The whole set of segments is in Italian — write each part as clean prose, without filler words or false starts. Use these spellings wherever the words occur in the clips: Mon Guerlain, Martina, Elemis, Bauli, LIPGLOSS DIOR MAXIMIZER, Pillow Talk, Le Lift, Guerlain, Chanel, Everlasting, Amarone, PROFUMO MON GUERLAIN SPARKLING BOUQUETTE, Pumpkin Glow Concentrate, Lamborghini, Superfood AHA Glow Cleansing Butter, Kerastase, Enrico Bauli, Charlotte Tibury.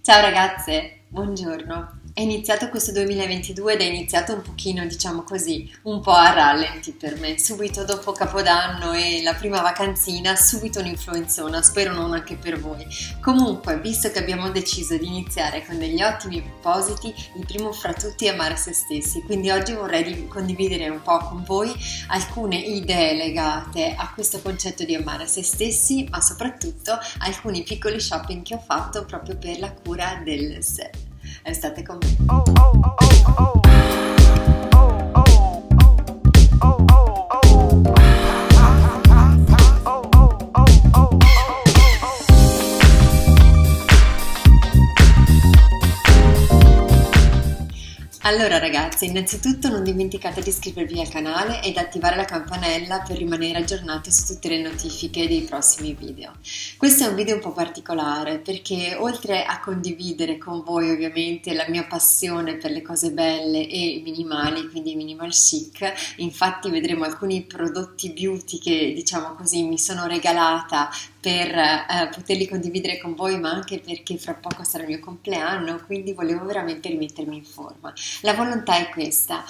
Ciao ragazze, buongiorno. È iniziato questo 2022 ed è iniziato un pochino, diciamo così, un po' a rallenti per me. Subito dopo Capodanno e la prima vacanzina, subito un'influenzona, spero non anche per voi. Comunque, visto che abbiamo deciso di iniziare con degli ottimi propositi, il primo fra tutti è amare se stessi, quindi oggi vorrei condividere un po' con voi alcune idee legate a questo concetto di amare se stessi, ma soprattutto alcuni piccoli shopping che ho fatto proprio per la cura del sé. State con me. Allora ragazzi, innanzitutto non dimenticate di iscrivervi al canale ed attivare la campanella per rimanere aggiornati su tutte le notifiche dei prossimi video. Questo è un video un po' particolare perché oltre a condividere con voi ovviamente la mia passione per le cose belle e minimali, quindi minimal chic, infatti vedremo alcuni prodotti beauty che diciamo così mi sono regalata per poterli condividere con voi, ma anche perché fra poco sarà il mio compleanno, quindi volevo veramente rimettermi in forma. La volontà è questa,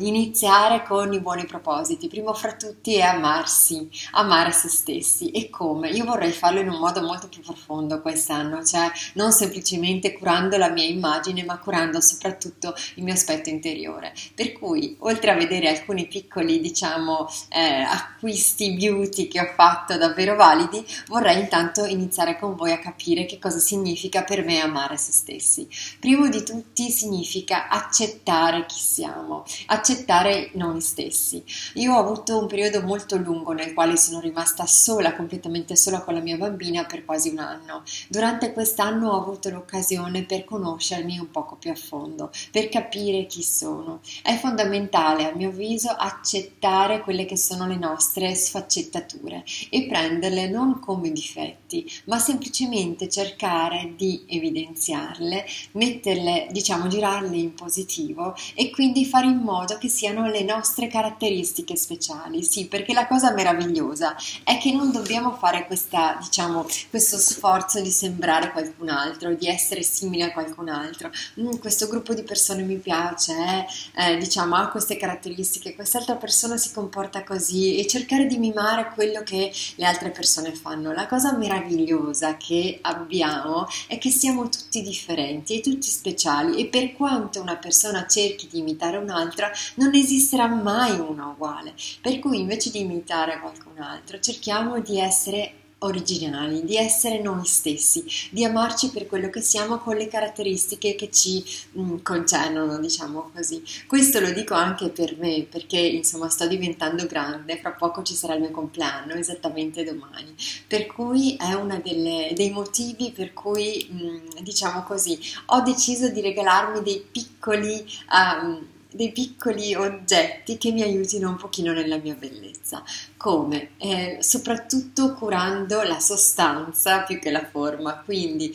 iniziare con i buoni propositi, primo fra tutti è amarsi, amare se stessi. E come? Io vorrei farlo in un modo molto più profondo quest'anno, cioè non semplicemente curando la mia immagine, ma curando soprattutto il mio aspetto interiore, per cui oltre a vedere alcuni piccoli diciamo acquisti beauty che ho fatto davvero validi, vorrei intanto iniziare con voi a capire che cosa significa per me amare se stessi. Primo di tutti significa accettare chi siamo, accettare noi stessi. Io ho avuto un periodo molto lungo nel quale sono rimasta sola, completamente sola con la mia bambina per quasi un anno. Durante quest'anno ho avuto l'occasione per conoscermi un poco più a fondo, per capire chi sono. È fondamentale, a mio avviso, accettare quelle che sono le nostre sfaccettature e prenderle non come difetti, ma semplicemente cercare di evidenziarle, metterle, diciamo, girarle in positivo e quindi fare in modo che siano le nostre caratteristiche speciali. Sì, perché la cosa meravigliosa è che non dobbiamo fare questa, diciamo, questo sforzo di sembrare qualcun altro, di essere simile a qualcun altro. Questo gruppo di persone mi piace, diciamo, ha queste caratteristiche, quest'altra persona si comporta così, e cercare di mimare quello che le altre persone fanno. La cosa meravigliosa che abbiamo è che siamo tutti differenti e tutti speciali, e per quanto una persona cerchi di imitare un'altra, non esisterà mai una uguale. Per cui invece di imitare qualcun altro, cerchiamo di essere originali, di essere noi stessi, di amarci per quello che siamo con le caratteristiche che ci concernono, diciamo così. Questo lo dico anche per me, perché insomma sto diventando grande, fra poco ci sarà il mio compleanno, esattamente domani, per cui è uno dei motivi per cui diciamo così ho deciso di regalarmi dei piccoli oggetti che mi aiutino un pochino nella mia bellezza. Come? Soprattutto curando la sostanza più che la forma, quindi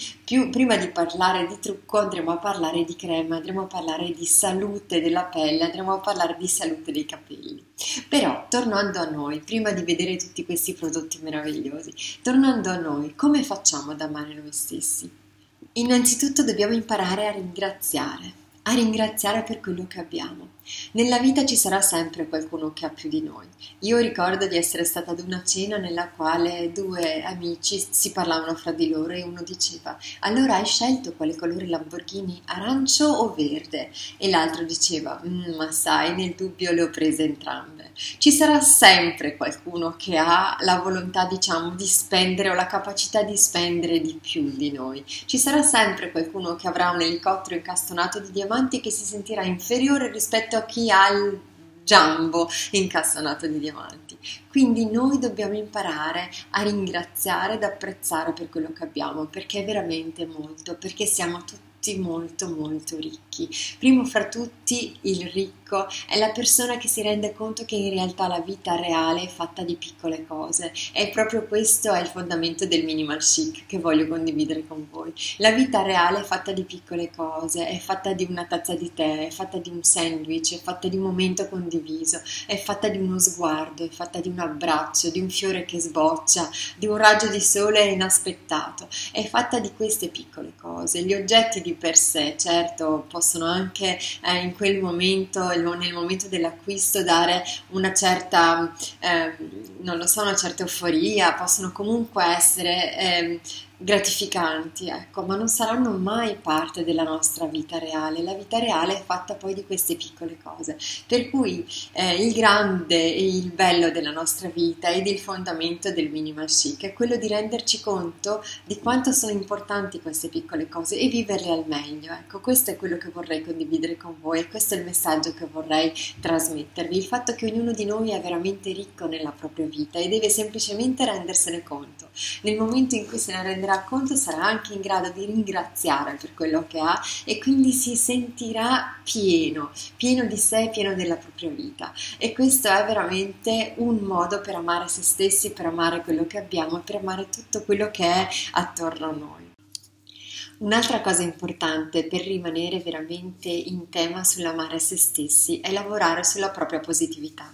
prima di parlare di trucco andremo a parlare di crema, andremo a parlare di salute della pelle, andremo a parlare di salute dei capelli. Però tornando a noi, prima di vedere tutti questi prodotti meravigliosi, tornando a noi, come facciamo ad amare noi stessi? Innanzitutto dobbiamo imparare a ringraziare per quello che abbiamo. Nella vita ci sarà sempre qualcuno che ha più di noi. Io ricordo di essere stata ad una cena nella quale due amici si parlavano fra di loro e uno diceva: allora hai scelto quale colore Lamborghini, arancio o verde? E l'altro diceva: ma sai, nel dubbio le ho prese entrambe. Ci sarà sempre qualcuno che ha la volontà, diciamo, di spendere o la capacità di spendere di più di noi. Ci sarà sempre qualcuno che avrà un elicottero incastonato di diamanti che si sentirà inferiore rispetto a chi ha il Jumbo incastonato di diamanti. Quindi noi dobbiamo imparare a ringraziare ed apprezzare per quello che abbiamo, perché è veramente molto, perché siamo tutti molto molto ricchi. Primo fra tutti il ricco ricco, è la persona che si rende conto che in realtà la vita reale è fatta di piccole cose, e proprio questo è il fondamento del minimal chic che voglio condividere con voi. La vita reale è fatta di piccole cose, è fatta di una tazza di tè, è fatta di un sandwich, è fatta di un momento condiviso, è fatta di uno sguardo, è fatta di un abbraccio, di un fiore che sboccia, di un raggio di sole inaspettato, è fatta di queste piccole cose. Gli oggetti di per sé, certo, possono anche in quel momento, nel momento dell'acquisto, dare una certa, non lo so, una certa euforia, possono comunque essere gratificanti, ecco, ma non saranno mai parte della nostra vita reale. La vita reale è fatta poi di queste piccole cose, per cui il grande e il bello della nostra vita ed il fondamento del minimal chic è quello di renderci conto di quanto sono importanti queste piccole cose e viverle al meglio. Ecco, questo è quello che vorrei condividere con voi e questo è il messaggio che vorrei trasmettervi, il fatto che ognuno di noi è veramente ricco nella propria vita e deve semplicemente rendersene conto. Nel momento in cui se ne renderà conto sarà anche in grado di ringraziare per quello che ha e quindi si sentirà pieno di sé, pieno della propria vita, e questo è veramente un modo per amare se stessi, per amare quello che abbiamo e per amare tutto quello che è attorno a noi. Un'altra cosa importante per rimanere veramente in tema sull'amare se stessi è lavorare sulla propria positività.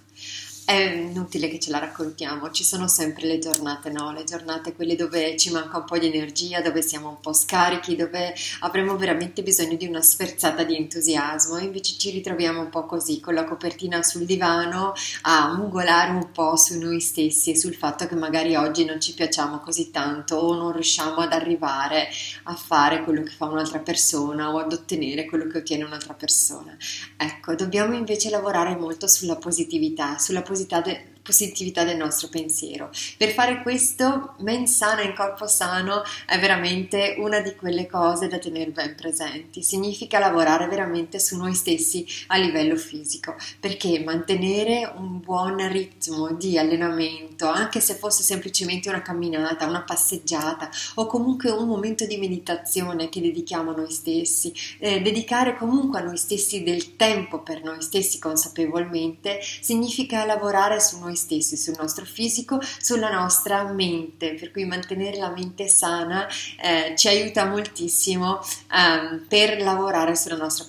È inutile che ce la raccontiamo, ci sono sempre le giornate, no? Le giornate quelle dove ci manca un po' di energia, dove siamo un po' scarichi, dove avremo veramente bisogno di una sferzata di entusiasmo, e invece ci ritroviamo un po' così, con la copertina sul divano, a mugolare un po' su noi stessi e sul fatto che magari oggi non ci piacciamo così tanto o non riusciamo ad arrivare a fare quello che fa un'altra persona o ad ottenere quello che ottiene un'altra persona. Ecco, dobbiamo invece lavorare molto sulla positività, sulla positività del nostro pensiero. Per fare questo, mente sana in corpo sano è veramente una di quelle cose da tenere ben presenti. Significa lavorare veramente su noi stessi a livello fisico, perché mantenere un buon ritmo di allenamento, anche se fosse semplicemente una camminata, una passeggiata o comunque un momento di meditazione che dedichiamo a noi stessi, dedicare comunque a noi stessi del tempo per noi stessi consapevolmente, significa lavorare su noi stessi, sul nostro fisico, sulla nostra mente, per cui mantenere la mente sana ci aiuta moltissimo per lavorare sulla nostra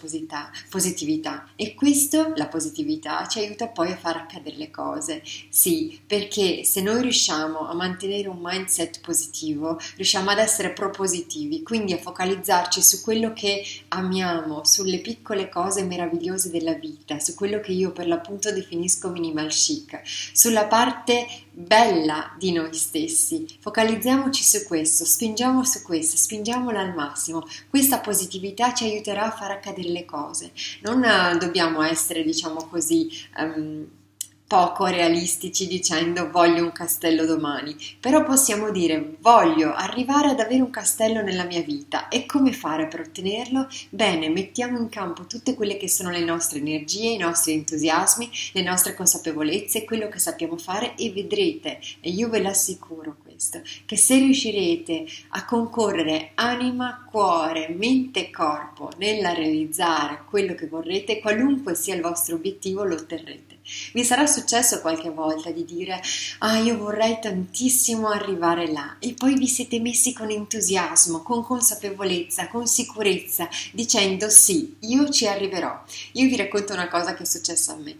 positività, e questo, la positività, ci aiuta poi a far accadere le cose, sì, perché se noi riusciamo a mantenere un mindset positivo, riusciamo ad essere propositivi, quindi a focalizzarci su quello che amiamo, sulle piccole cose meravigliose della vita, su quello che io per l'appunto definisco minimal chic, sulla parte bella di noi stessi. Focalizziamoci su questo, spingiamo su questo, spingiamola al massimo. Questa positività ci aiuterà a far accadere le cose. Non dobbiamo essere, diciamo così, poco realistici dicendo voglio un castello domani, però possiamo dire voglio arrivare ad avere un castello nella mia vita, e come fare per ottenerlo? Bene, mettiamo in campo tutte quelle che sono le nostre energie, i nostri entusiasmi, le nostre consapevolezze, quello che sappiamo fare, e vedrete, e io ve l'assicuro questo, che se riuscirete a concorrere anima, cuore, mente e corpo nella realizzare quello che vorrete, qualunque sia il vostro obiettivo lo otterrete. Vi sarà successo qualche volta di dire io vorrei tantissimo arrivare là, e poi vi siete messi con entusiasmo, con consapevolezza, con sicurezza, dicendo sì, io ci arriverò. Io vi racconto una cosa che è successa a me.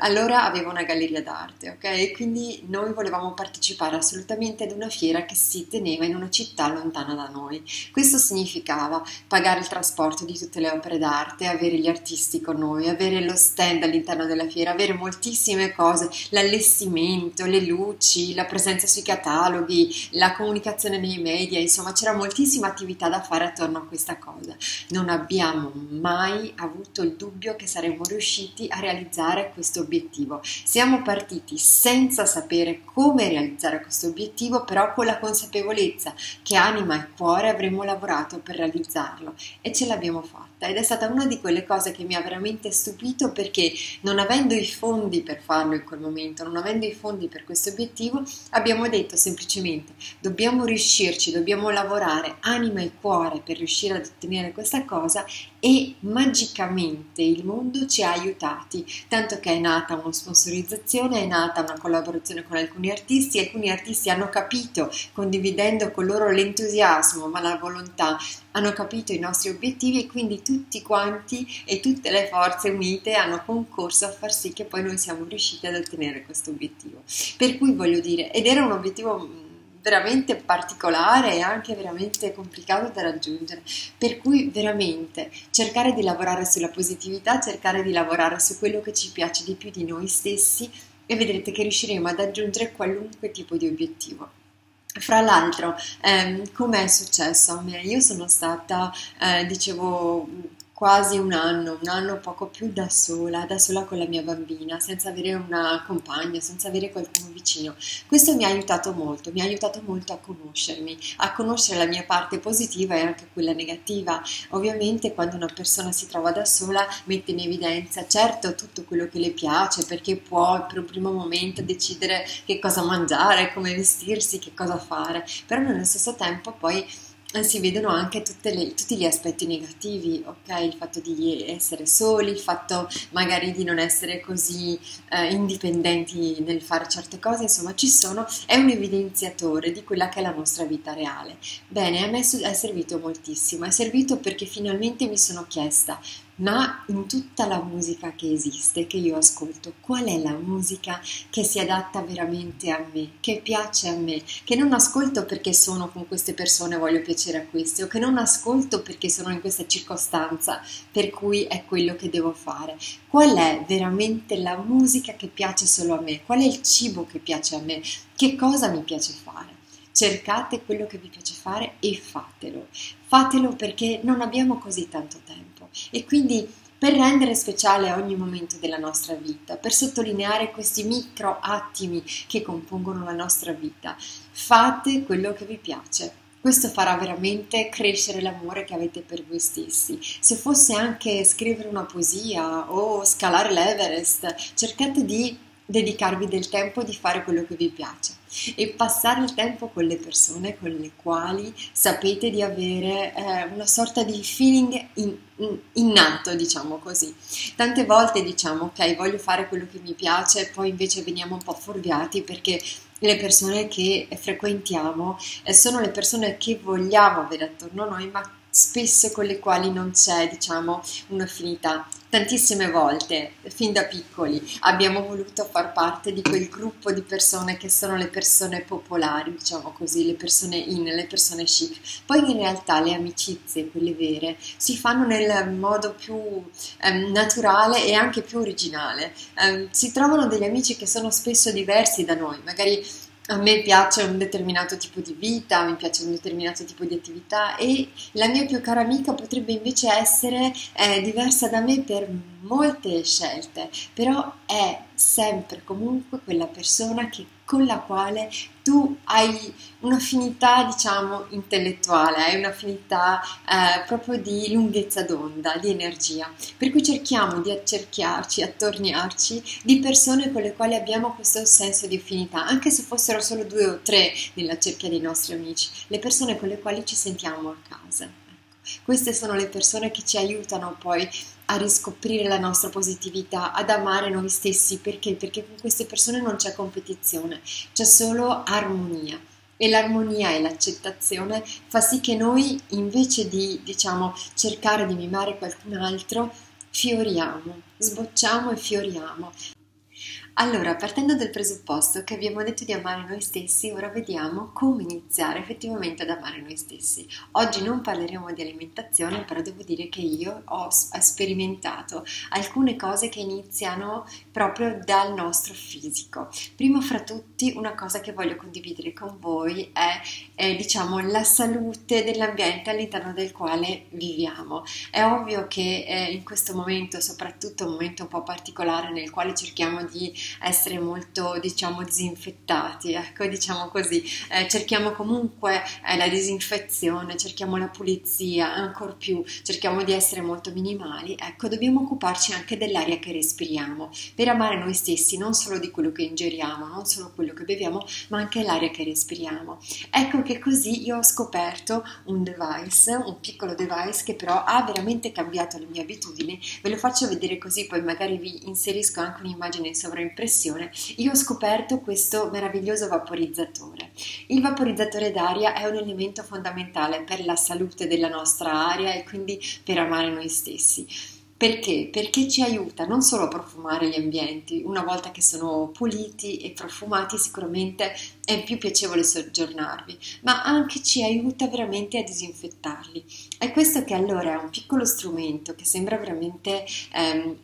Allora avevo una galleria d'arte, ok? E quindi noi volevamo partecipare assolutamente ad una fiera che si teneva in una città lontana da noi. Questo significava pagare il trasporto di tutte le opere d'arte, avere gli artisti con noi, avere lo stand all'interno della fiera, avere moltissime cose, l'allestimento, le luci, la presenza sui cataloghi, la comunicazione nei media, insomma c'era moltissima attività da fare attorno a questa cosa. Non abbiamo mai avuto il dubbio che saremmo riusciti a realizzare questo obiettivo. Siamo partiti senza sapere come realizzare questo obiettivo, però con la consapevolezza che anima e cuore avremmo lavorato per realizzarlo, e ce l'abbiamo fatta, ed è stata una di quelle cose che mi ha veramente stupito, perché non avendo i fondi per farlo in quel momento, non avendo i fondi per questo obiettivo, abbiamo detto semplicemente dobbiamo riuscirci, dobbiamo lavorare anima e cuore per riuscire ad ottenere questa cosa e magicamente il mondo ci ha aiutati, tanto che è nata una sponsorizzazione, è nata una collaborazione con alcuni artisti hanno capito, condividendo con loro l'entusiasmo ma la volontà, hanno capito i nostri obiettivi e quindi tutti quanti e tutte le forze unite hanno concorso a far sì che poi noi siamo riusciti ad ottenere questo obiettivo. Per cui voglio dire, ed era un obiettivo veramente particolare e anche veramente complicato da raggiungere, per cui veramente cercare di lavorare sulla positività, cercare di lavorare su quello che ci piace di più di noi stessi e vedrete che riusciremo ad aggiungere qualunque tipo di obiettivo. Fra l'altro, come è successo a me? Io sono stata, dicevo, quasi un anno poco più da sola con la mia bambina, senza avere una compagna, senza avere qualcuno vicino. Questo mi ha aiutato molto a conoscermi, a conoscere la mia parte positiva e anche quella negativa. Ovviamente quando una persona si trova da sola mette in evidenza certo tutto quello che le piace, perché può per un primo momento decidere che cosa mangiare, come vestirsi, che cosa fare, però nello stesso tempo poi si vedono anche tutti gli aspetti negativi, ok? Il fatto di essere soli, il fatto magari di non essere così indipendenti nel fare certe cose, insomma è un evidenziatore di quella che è la nostra vita reale. Bene, a me è servito moltissimo, è servito perché finalmente mi sono chiesta, ma in tutta la musica che esiste, che io ascolto, qual è la musica che si adatta veramente a me, che piace a me, che non ascolto perché sono con queste persone e voglio piacere a questi, o che non ascolto perché sono in questa circostanza, per cui è quello che devo fare. Qual è veramente la musica che piace solo a me? Qual è il cibo che piace a me? Che cosa mi piace fare? Cercate quello che vi piace fare e fatelo. Fatelo perché non abbiamo così tanto tempo e quindi per rendere speciale ogni momento della nostra vita, per sottolineare questi micro attimi che compongono la nostra vita, fate quello che vi piace. Questo farà veramente crescere l'amore che avete per voi stessi. Se fosse anche scrivere una poesia o scalare l'Everest, cercate di dedicarvi del tempo di fare quello che vi piace e passare il tempo con le persone con le quali sapete di avere una sorta di feeling innato, diciamo così. Tante volte diciamo ok, voglio fare quello che mi piace, poi invece veniamo un po' fuorviati perché le persone che frequentiamo sono le persone che vogliamo avere attorno a noi, ma spesso con le quali non c'è, diciamo, un'affinità. Tantissime volte, fin da piccoli, abbiamo voluto far parte di quel gruppo di persone che sono le persone popolari, diciamo così, le persone chic. Poi in realtà le amicizie, quelle vere, si fanno nel modo più naturale e anche più originale. Si trovano degli amici che sono spesso diversi da noi, magari a me piace un determinato tipo di vita, mi piace un determinato tipo di attività e la mia più cara amica potrebbe invece essere diversa da me per molte scelte, però è sempre comunque quella persona con la quale tu hai un'affinità, diciamo, intellettuale, hai un'affinità proprio di lunghezza d'onda, di energia. Per cui cerchiamo di accerchiarci, attorniarci di persone con le quali abbiamo questo senso di affinità, anche se fossero solo 2 o 3 nella cerchia dei nostri amici, le persone con le quali ci sentiamo a casa. Ecco. Queste sono le persone che ci aiutano poi a riscoprire la nostra positività, ad amare noi stessi. Perché? Perché con queste persone non c'è competizione, c'è solo armonia. E l'armonia e l'accettazione fa sì che noi, invece di, diciamo, cercare di mimare qualcun altro, fioriamo, sbocciamo e fioriamo. Allora, partendo dal presupposto che abbiamo detto di amare noi stessi, ora vediamo come iniziare effettivamente ad amare noi stessi. Oggi non parleremo di alimentazione, però devo dire che io ho sperimentato alcune cose che iniziano proprio dal nostro fisico. Prima fra tutti, una cosa che voglio condividere con voi è diciamo, la salute dell'ambiente all'interno del quale viviamo. È ovvio che in questo momento, soprattutto un momento un po' particolare nel quale cerchiamo di essere molto, diciamo, disinfettati, ecco, diciamo così. Cerchiamo comunque la disinfezione, cerchiamo la pulizia, ancor più cerchiamo di essere molto minimali, ecco. Dobbiamo occuparci anche dell'aria che respiriamo, per amare noi stessi, non solo di quello che ingeriamo, non solo quello che beviamo, ma anche l'aria che respiriamo. Ecco che così io ho scoperto un device, un piccolo device che però ha veramente cambiato le mie abitudini. Ve lo faccio vedere così, poi magari vi inserisco anche un'immagine in sovraimpressione. Io ho scoperto questo meraviglioso vaporizzatore. Il vaporizzatore d'aria è un elemento fondamentale per la salute della nostra aria e quindi per amare noi stessi. Perché? Perché ci aiuta non solo a profumare gli ambienti, una volta che sono puliti e profumati sicuramente è più piacevole soggiornarvi, ma anche ci aiuta veramente a disinfettarli. È questo che allora è un piccolo strumento che sembra veramente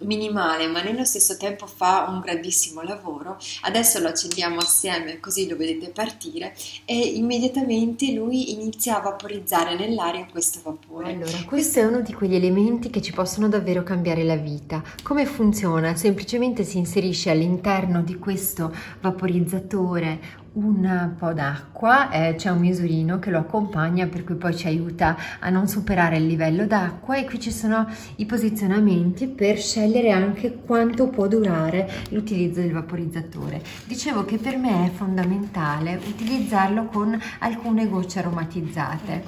minimale, ma nello stesso tempo fa un grandissimo lavoro. Adesso lo accendiamo assieme, così lo vedete partire, e immediatamente lui inizia a vaporizzare nell'aria questo vapore. Allora, questo è uno di quegli elementi che ci possono davvero cambiare la vita. Come funziona? Semplicemente si inserisce all'interno di questo vaporizzatore un po' d'acqua, c'è un misurino che lo accompagna, per cui poi ci aiuta a non superare il livello d'acqua, e qui ci sono i posizionamenti per scegliere anche quanto può durare l'utilizzo del vaporizzatore. Dicevo che per me è fondamentale utilizzarlo con alcune gocce aromatizzate.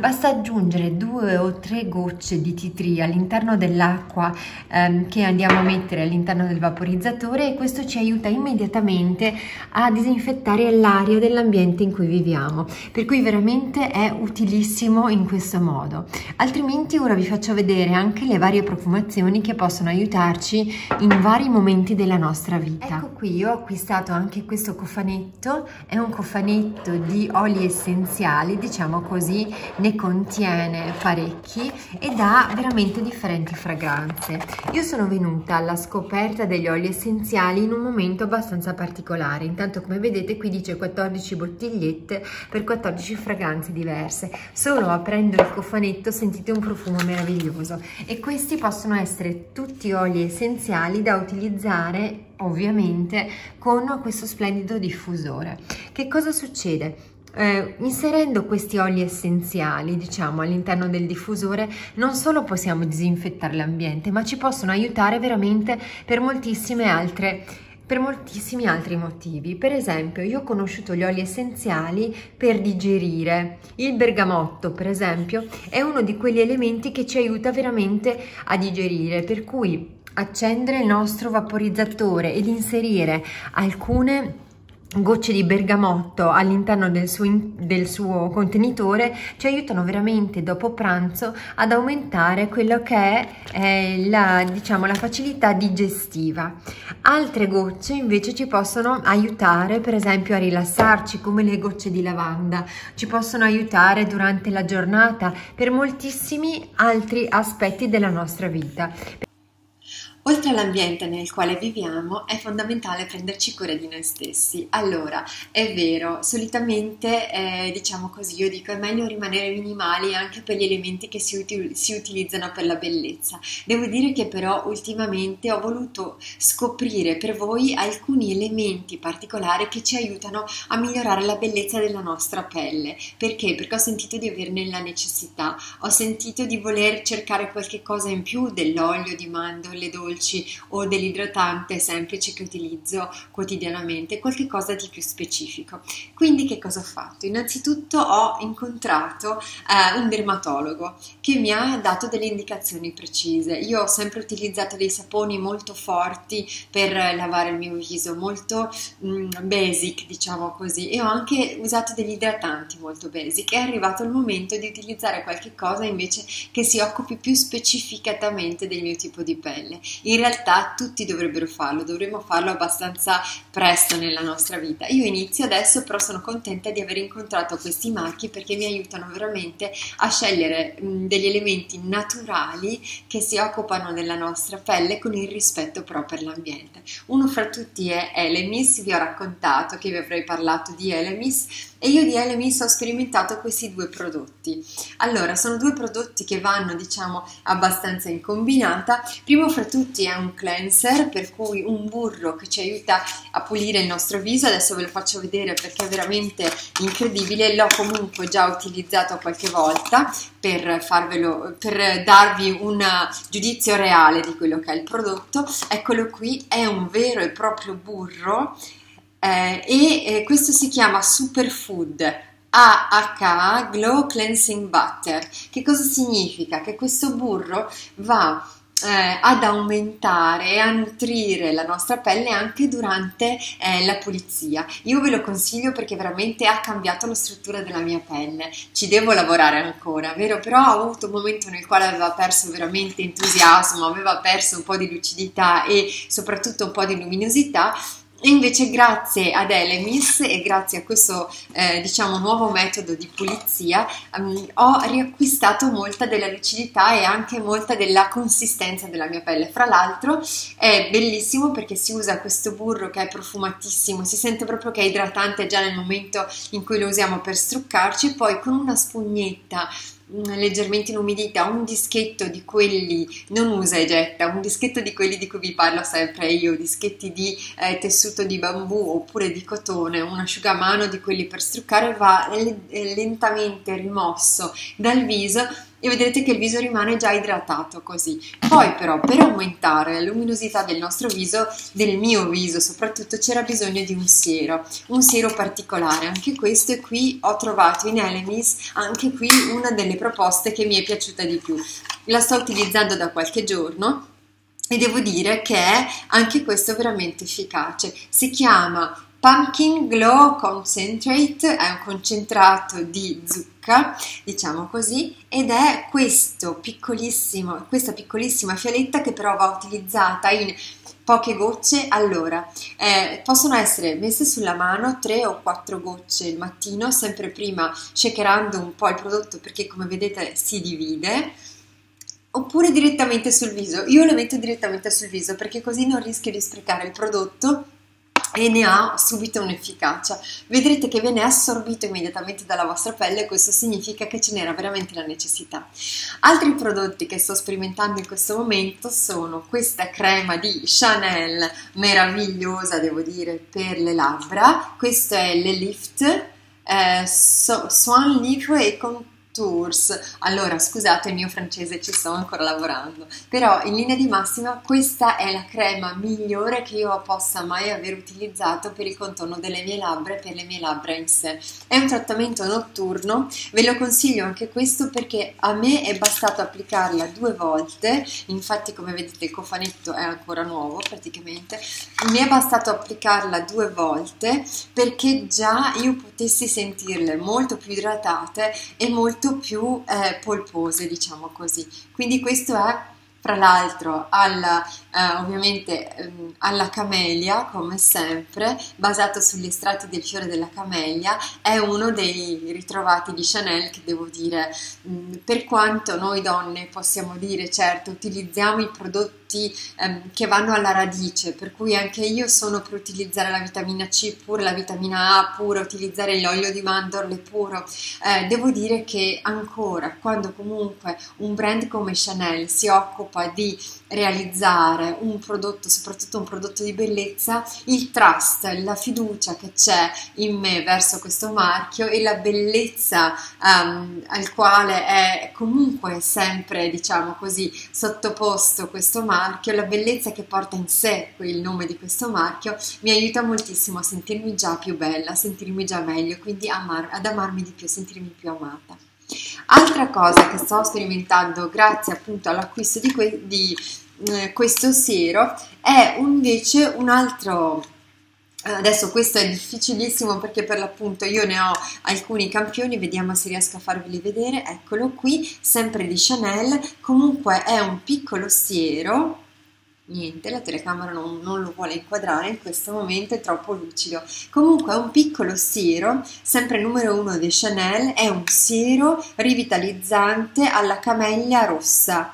Basta aggiungere 2 o 3 gocce di tea tree all'interno dell'acqua che andiamo a mettere all'interno del vaporizzatore, e questo ci aiuta immediatamente a disinfettare l'aria dell'ambiente in cui viviamo, per cui veramente è utilissimo in questo modo. Altrimenti ora vi faccio vedere anche le varie profumazioni che possono aiutarci in vari momenti della nostra vita. Ecco, qui io ho acquistato anche questo cofanetto, è un cofanetto di oli essenziali, diciamo così, ne contiene parecchi ed ha veramente differenti fragranze. Io sono venuta alla scoperta degli oli essenziali in un momento abbastanza particolare. Intanto, come vedete, qui dice 14 bottigliette per 14 fragranze diverse. Solo aprendo il cofanetto sentite un profumo meraviglioso, e questi possono essere tutti oli essenziali da utilizzare ovviamente con questo splendido diffusore. Che cosa succede? Inserendo questi oli essenziali, diciamo, all'interno del diffusore, non solo possiamo disinfettare l'ambiente, ma ci possono aiutare veramente per moltissimi altri motivi. Per esempio, io ho conosciuto gli oli essenziali per digerire. Il bergamotto, per esempio, è uno di quegli elementi che ci aiuta veramente a digerire, per cui accendere il nostro vaporizzatore ed inserire alcune gocce di bergamotto all'interno del suo contenitore ci aiutano veramente dopo pranzo ad aumentare quello che è la facilità digestiva. Altre gocce invece ci possono aiutare per esempio a rilassarci, come le gocce di lavanda, ci possono aiutare durante la giornata per moltissimi altri aspetti della nostra vita. Oltre all'ambiente nel quale viviamo, è fondamentale prenderci cura di noi stessi. Allora, è vero, solitamente, diciamo così, io dico è meglio rimanere minimali anche per gli elementi che si utilizzano per la bellezza. Devo dire che però ultimamente ho voluto scoprire per voi alcuni elementi particolari che ci aiutano a migliorare la bellezza della nostra pelle. Perché? Perché ho sentito di averne la necessità, ho sentito di voler cercare qualche cosa in più dell'olio di mandorle dolci o dell'idratante semplice che utilizzo quotidianamente, qualche cosa di più specifico. Quindi che cosa ho fatto? Innanzitutto ho incontrato un dermatologo che mi ha dato delle indicazioni precise. Io ho sempre utilizzato dei saponi molto forti per lavare il mio viso, molto basic, diciamo così, e ho anche usato degli idratanti molto basic. È arrivato il momento di utilizzare qualche cosa invece che si occupi più specificatamente del mio tipo di pelle. In realtà tutti dovrebbero farlo, dovremmo farlo abbastanza presto nella nostra vita. Io inizio adesso, però sono contenta di aver incontrato questi marchi perché mi aiutano veramente a scegliere degli elementi naturali che si occupano della nostra pelle con il rispetto però per l'ambiente. Uno fra tutti è Elemis, vi ho raccontato che vi avrei parlato di Elemis. e io di Elemis ho sperimentato questi due prodotti. Allora, sono due prodotti che vanno, diciamo, abbastanza in combinata. Primo fra tutti è un cleanser, per cui un burro che ci aiuta a pulire il nostro viso. Adesso ve lo faccio vedere perché è veramente incredibile, l'ho comunque già utilizzato qualche volta per darvi un giudizio reale di quello che è il prodotto. Eccolo qui, è un vero e proprio burro questo si chiama Superfood AHA Glow Cleansing Butter. Che cosa significa? Che questo burro va ad aumentare e a nutrire la nostra pelle anche durante la pulizia. Io ve lo consiglio perché veramente ha cambiato la struttura della mia pelle. Ci devo lavorare ancora, vero? Però ho avuto un momento nel quale aveva perso veramente entusiasmo, aveva perso un po' di lucidità e soprattutto un po' di luminosità. E invece grazie ad Elemis e grazie a questo diciamo nuovo metodo di pulizia ho riacquistato molta della lucidità e anche molta della consistenza della mia pelle. Fra l'altro è bellissimo perché si usa questo burro che è profumatissimo, si sente proprio che è idratante già nel momento in cui lo usiamo per struccarci, poi con una spugnetta leggermente in umidità, un dischetto di quelli non usa e getta, un dischetto di quelli di cui vi parlo sempre io, dischetti di tessuto di bambù oppure di cotone, un asciugamano di quelli per struccare, va lentamente rimosso dal viso e vedrete che il viso rimane già idratato così. Poi però per aumentare la luminosità del nostro viso, del mio viso soprattutto, c'era bisogno di un siero particolare, anche questo, e qui ho trovato in Elemis anche qui una delle proposte che mi è piaciuta di più. La sto utilizzando da qualche giorno e devo dire che è anche questo veramente efficace. Si chiama Pumpkin Glow Concentrate, è un concentrato di zucca, diciamo così, ed è questa piccolissima fialetta che però va utilizzata in poche gocce. Allora, possono essere messe sulla mano 3 o 4 gocce al mattino, sempre prima shakerando un po' il prodotto perché come vedete si divide, oppure direttamente sul viso. Io lo metto direttamente sul viso perché così non rischio di sprecare il prodotto e ne ha subito un'efficacia. Vedrete che viene assorbito immediatamente dalla vostra pelle e questo significa che ce n'era veramente la necessità. Altri prodotti che sto sperimentando in questo momento sono questa crema di Chanel, meravigliosa devo dire, per le labbra. Questo è Le Lift, Soin Livre e con Tours. Allora, scusate il mio francese, ci sto ancora lavorando, però in linea di massima questa è la crema migliore che io possa mai aver utilizzato per il contorno delle mie labbra e per le mie labbra in sé. È un trattamento notturno, ve lo consiglio anche questo perché a me è bastato applicarla 2 volte, infatti come vedete il cofanetto è ancora nuovo praticamente, mi è bastato applicarla 2 volte perché già io potessi sentirle molto più idratate e molto più polpose, diciamo così. Quindi questo è, fra l'altro, alla camelia, come sempre, basato sugli estratti del fiore della camelia. È uno dei ritrovati di Chanel che devo dire, per quanto noi donne possiamo dire, certo, utilizziamo i prodotti che vanno alla radice, per cui anche io sono per utilizzare la vitamina C pure, la vitamina A pure, utilizzare l'olio di mandorle puro. Devo dire che ancora, quando comunque un brand come Chanel si occupa di realizzare un prodotto, soprattutto un prodotto di bellezza, il trust, la fiducia che c'è in me verso questo marchio e la bellezza al quale è comunque sempre, diciamo così, sottoposto questo marchio, la bellezza che porta in sé il nome di questo marchio, mi aiuta moltissimo a sentirmi già più bella, a sentirmi già meglio, quindi ad amarmi di più, a sentirmi più amata. Altra cosa che sto sperimentando grazie appunto all'acquisto di questo siero è invece un altro. Adesso questo è difficilissimo perché per l'appunto io ne ho alcuni campioni, vediamo se riesco a farveli vedere. Eccolo qui, sempre di Chanel, comunque è un piccolo siero. Niente, la telecamera non lo vuole inquadrare in questo momento, è troppo lucido. Comunque è un piccolo siero, sempre numero 1 di Chanel, è un siero rivitalizzante alla camellia rossa.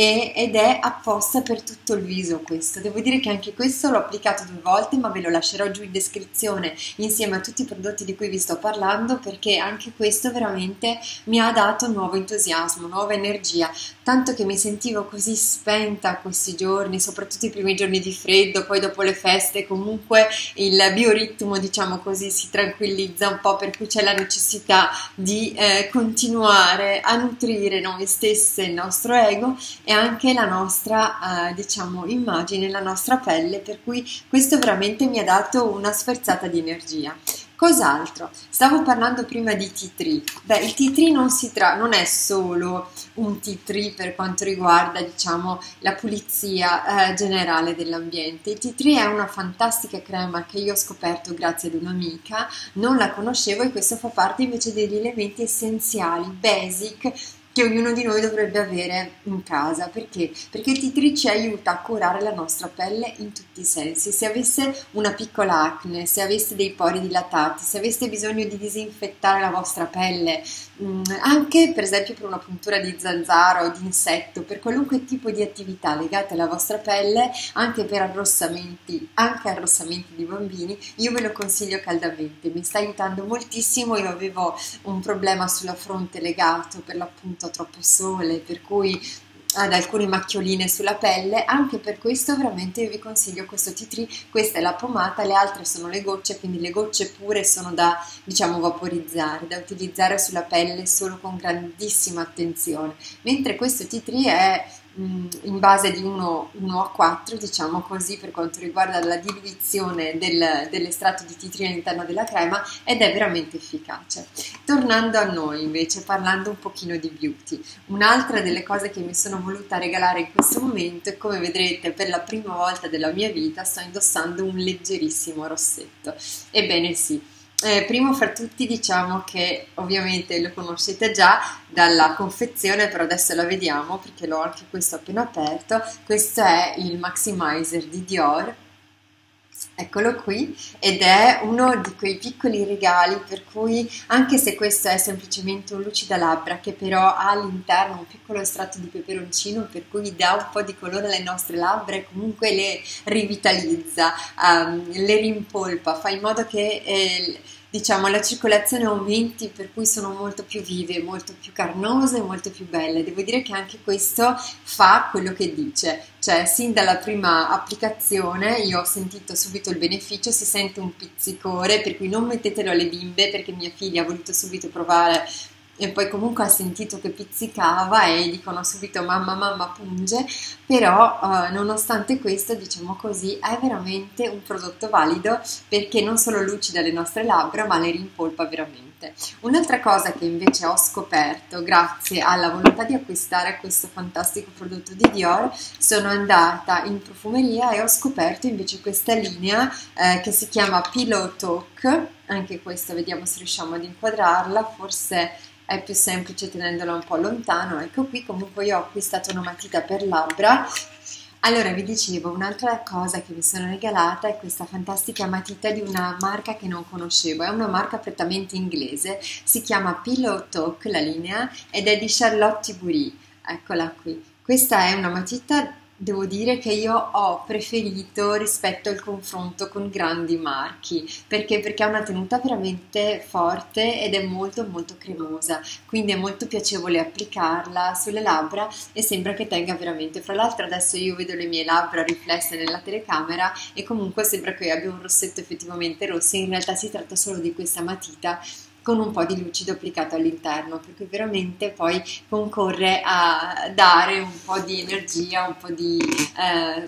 ed è apposta per tutto il viso questo. Devo dire che anche questo l'ho applicato 2 volte, ma ve lo lascerò giù in descrizione insieme a tutti i prodotti di cui vi sto parlando, perché anche questo veramente mi ha dato nuovo entusiasmo, nuova energia, tanto che mi sentivo così spenta questi giorni, soprattutto i primi giorni di freddo, poi dopo le feste comunque il bioritmo, diciamo così, si tranquillizza un po', per cui c'è la necessità di continuare a nutrire noi stesse, il nostro ego e anche la nostra diciamo immagine, la nostra pelle, per cui questo veramente mi ha dato una sferzata di energia. Cos'altro? Stavo parlando prima di tea tree. Beh, il tea tree non è solo un tea tree per quanto riguarda, diciamo, la pulizia generale dell'ambiente. Il tea tree è una fantastica crema che io ho scoperto grazie ad un'amica, non la conoscevo, e questo fa parte invece degli elementi essenziali, basic, che ognuno di noi dovrebbe avere in casa. Perché? Perché il tea tree ci aiuta a curare la nostra pelle in tutti i sensi. Se aveste una piccola acne, se aveste dei pori dilatati, se aveste bisogno di disinfettare la vostra pelle, anche per esempio per una puntura di zanzaro o di insetto, per qualunque tipo di attività legata alla vostra pelle, anche per arrossamenti, anche arrossamenti di bambini, io ve lo consiglio caldamente, mi sta aiutando moltissimo. Io avevo un problema sulla fronte legato per l'appunto troppo sole, per cui ad alcune macchioline sulla pelle. Anche per questo veramente io vi consiglio questo tea tree. Questa è la pomata, le altre sono le gocce, quindi le gocce pure sono da, diciamo, vaporizzare, da utilizzare sulla pelle solo con grandissima attenzione, mentre questo tea tree è in base di 1 a 4, diciamo così, per quanto riguarda la diluizione dell'estratto di tea tree all'interno della crema, ed è veramente efficace. Tornando a noi invece, parlando un pochino di beauty, un'altra delle cose che mi sono voluta regalare in questo momento, e come vedrete per la prima volta della mia vita sto indossando un leggerissimo rossetto. Ebbene sì. Primo fra tutti, diciamo che ovviamente lo conoscete già dalla confezione, però adesso la vediamo perché l'ho anche questo appena aperto. Questo è il Maximizer di Dior, eccolo qui, ed è uno di quei piccoli regali per cui, anche se questo è semplicemente un lucidalabbra che però ha all'interno un piccolo estratto di peperoncino, per cui dà un po' di colore alle nostre labbra e comunque le rivitalizza, le rimpolpa, fa in modo che diciamo la circolazione aumenti, per cui sono molto più vive, molto più carnose, molto più belle. Devo dire che anche questo fa quello che dice, cioè sin dalla prima applicazione io ho sentito subito il beneficio. Si sente un pizzicore, per cui non mettetelo alle bimbe, perché mia figlia ha voluto subito provare e poi comunque ha sentito che pizzicava e dicono subito mamma mamma punge, però nonostante questo, diciamo così, è veramente un prodotto valido, perché non solo lucida le nostre labbra ma le rimpolpa veramente. Un'altra cosa che invece ho scoperto grazie alla volontà di acquistare questo fantastico prodotto di Dior, sono andata in profumeria e ho scoperto invece questa linea che si chiama Pillow Talk. Anche questa vediamo se riusciamo ad inquadrarla, forse è più semplice tenendola un po' lontano. Ecco qui, comunque io ho acquistato una matita per labbra. Allora, vi dicevo, un'altra cosa che mi sono regalata è questa fantastica matita di una marca che non conoscevo, è una marca prettamente inglese, si chiama Pillow Talk la linea ed è di Charlotte Tibury, eccola qui. Questa è una matita, devo dire, che io ho preferito rispetto al confronto con grandi marchi. Perché? Perché ha una tenuta veramente forte ed è molto molto cremosa, quindi è molto piacevole applicarla sulle labbra e sembra che tenga veramente. Fra l'altro adesso io vedo le mie labbra riflesse nella telecamera e comunque sembra che io abbia un rossetto effettivamente rosso, in realtà si tratta solo di questa matita con un po' di lucido applicato all'interno, perché veramente poi concorre a dare un po' di energia, un po' di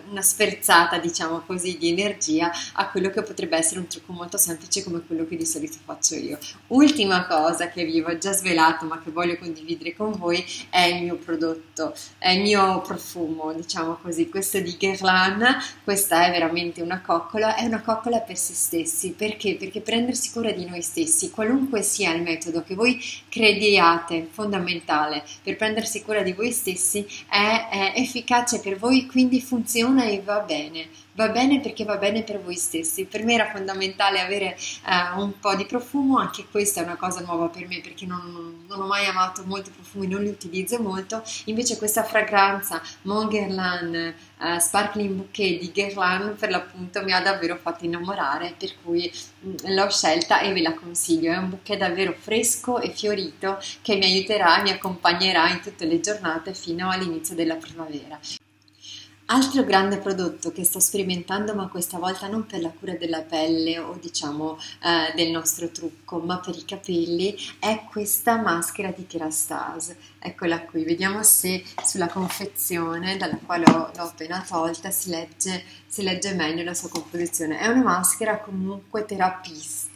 una sferzata, diciamo così, di energia a quello che potrebbe essere un trucco molto semplice come quello che di solito faccio io. Ultima cosa che vi ho già svelato ma che voglio condividere con voi è il mio prodotto, è il mio profumo, diciamo così, questo di Guerlain. Questa è veramente una coccola, è una coccola per se stessi. Perché? Perché prendersi cura di noi stessi, qualunque sia il metodo che voi crediate fondamentale per prendersi cura di voi stessi, è efficace per voi, quindi funziona e va bene. va bene perché va bene per voi stessi. Per me era fondamentale avere un po' di profumo, anche questa è una cosa nuova per me perché non ho mai amato molti profumi, non li utilizzo molto, invece questa fragranza Mon Guerlain Sparkling Bouquet di Guerlain per l'appunto mi ha davvero fatto innamorare, per cui l'ho scelta e ve la consiglio. È un bouquet davvero fresco e fiorito che mi aiuterà e mi accompagnerà in tutte le giornate fino all'inizio della primavera. Altro grande prodotto che sto sperimentando, ma questa volta non per la cura della pelle o diciamo del nostro trucco, ma per i capelli, è questa maschera di Kerastase. Eccola qui, vediamo se sulla confezione, dalla quale l'ho appena tolta, si legge meglio la sua composizione. È una maschera comunque terapista,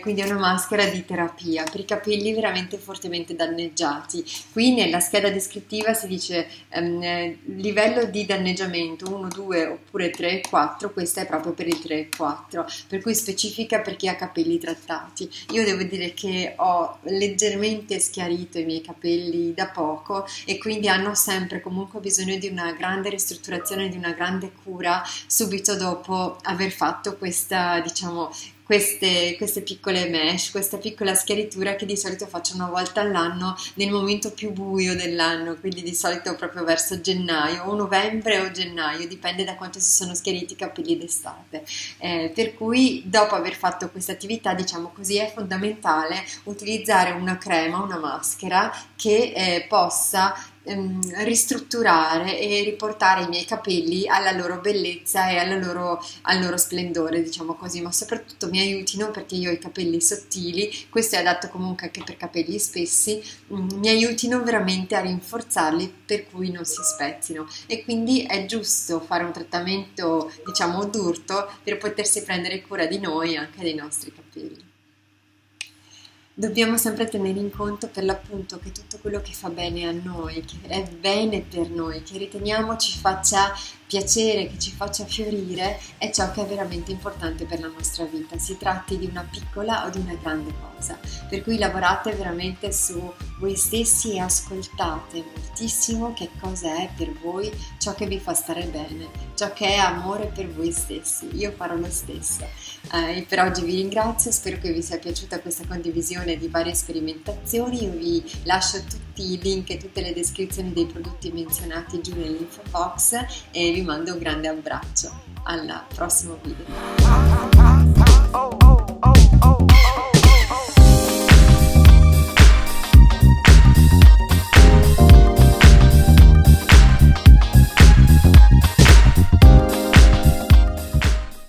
quindi è una maschera di terapia per i capelli veramente fortemente danneggiati. Qui nella scheda descrittiva si dice livello di danneggiamento 1, 2 oppure 3 e 4, questa è proprio per il 3 e 4, per cui specifica per chi ha capelli trattati. Io devo dire che ho leggermente schiarito i miei capelli da poco e quindi hanno sempre comunque bisogno di una grande ristrutturazione, di una grande cura subito dopo aver fatto queste piccole mesh, questa piccola schiaritura che di solito faccio una volta all'anno nel momento più buio dell'anno, quindi di solito proprio verso gennaio o novembre o gennaio, dipende da quanto si sono schiariti i capelli d'estate, per cui dopo aver fatto questa attività, diciamo così, è fondamentale utilizzare una crema, una maschera che possa ristrutturare e riportare i miei capelli alla loro bellezza e al loro splendore, diciamo così, ma soprattutto mi aiutino, perché io ho i capelli sottili, questo è adatto comunque anche per capelli spessi, mi aiutino veramente a rinforzarli, per cui non si spezzino, e quindi è giusto fare un trattamento diciamo d'urto per potersi prendere cura di noi e anche dei nostri capelli. Dobbiamo sempre tenere in conto per l'appunto che tutto quello che fa bene a noi, che è bene per noi, che riteniamo ci faccia piacere, che ci faccia fiorire, è ciò che è veramente importante per la nostra vita, si tratti di una piccola o di una grande cosa, per cui lavorate veramente su voi stessi e ascoltate moltissimo che cosa è per voi ciò che vi fa stare bene, ciò che è amore per voi stessi. Io farò lo stesso. Per oggi vi ringrazio, spero che vi sia piaciuta questa condivisione di varie sperimentazioni. Io vi lascio tutti i link e tutte le descrizioni dei prodotti menzionati giù nell'info box e vi mando un grande abbraccio, alla prossima video!